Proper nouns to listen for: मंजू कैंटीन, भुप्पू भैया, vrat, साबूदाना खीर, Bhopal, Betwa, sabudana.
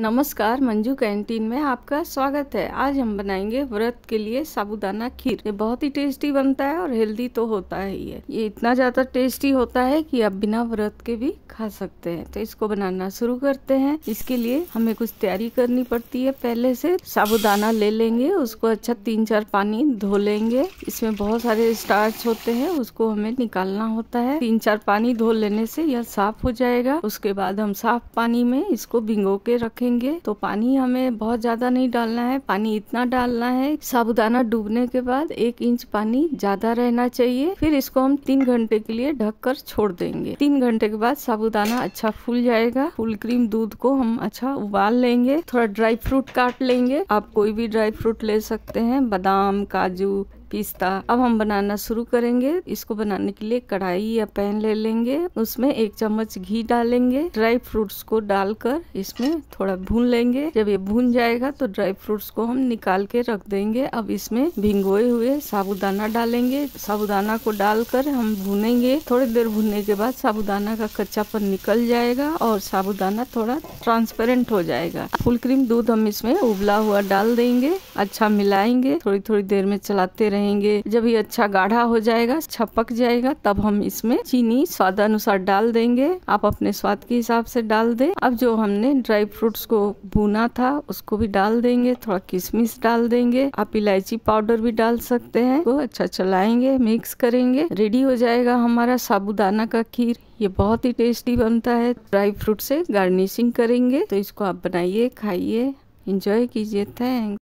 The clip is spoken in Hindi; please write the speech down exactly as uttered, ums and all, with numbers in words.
नमस्कार, मंजू कैंटीन में आपका स्वागत है। आज हम बनाएंगे व्रत के लिए साबूदाना खीर। ये बहुत ही टेस्टी बनता है और हेल्दी तो होता है ही है। ये इतना ज़्यादा टेस्टी होता है कि आप बिना व्रत के भी खा सकते हैं। तो इसको बनाना शुरू करते हैं। इसके लिए हमें कुछ तैयारी करनी पड़ती है। पहले से साबूदाना ले लेंगे, उसको अच्छा तीन चार पानी धो लेंगे। इसमें बहुत सारे स्टार्च होते हैं, उसको हमें निकालना होता है। तीन चार पानी धो लेने से यह साफ हो जाएगा। उसके बाद हम साफ पानी में इसको भिगो के रखें। तो पानी हमें बहुत ज्यादा नहीं डालना है, पानी इतना डालना है। साबूदाना डूबने के बाद एक इंच पानी ज्यादा रहना चाहिए। फिर इसको हम तीन घंटे के लिए ढककर छोड़ देंगे। तीन घंटे के बाद साबूदाना अच्छा फूल जाएगा। फुल क्रीम दूध को हम अच्छा उबाल लेंगे। थोड़ा ड्राई फ्रूट काट लेंगे, आप कोई भी ड्राई फ्रूट ले सकते हैं, बादाम, काजू, पिस्ता। अब हम बनाना शुरू करेंगे। इसको बनाने के लिए कढ़ाई या पैन ले लेंगे, उसमें एक चम्मच घी डालेंगे। ड्राई फ्रूट्स को डालकर इसमें थोड़ा भून लेंगे। जब ये भून जाएगा तो ड्राई फ्रूट्स को हम निकाल के रख देंगे। अब इसमें भिगोए हुए साबूदाना डालेंगे। साबूदाना को डालकर हम भूनेंगे। थोड़ी देर भूनने के बाद साबूदाना का कच्चापन निकल जाएगा और साबूदाना थोड़ा ट्रांसपेरेंट हो जाएगा। फुल क्रीम दूध हम इसमें उबला हुआ डाल देंगे। अच्छा मिलाएंगे, थोड़ी थोड़ी देर में चलाते रहेंगे। जब ये अच्छा गाढ़ा हो जाएगा, छपक जाएगा, तब हम इसमें चीनी स्वादानुसार डाल देंगे। आप अपने स्वाद के हिसाब से डाल दें। अब जो हमने ड्राई फ्रूट्स को भुना था उसको भी डाल देंगे। थोड़ा किशमिश डाल देंगे। आप इलायची पाउडर भी डाल सकते हैं। तो अच्छा चलाएंगे, मिक्स करेंगे। रेडी हो जाएगा हमारा साबूदाना का खीर। ये बहुत ही टेस्टी बनता है। ड्राई फ्रूट से गार्निशिंग करेंगे। तो इसको आप बनाइए, खाइए, इंजॉय कीजिए। थैंक्स।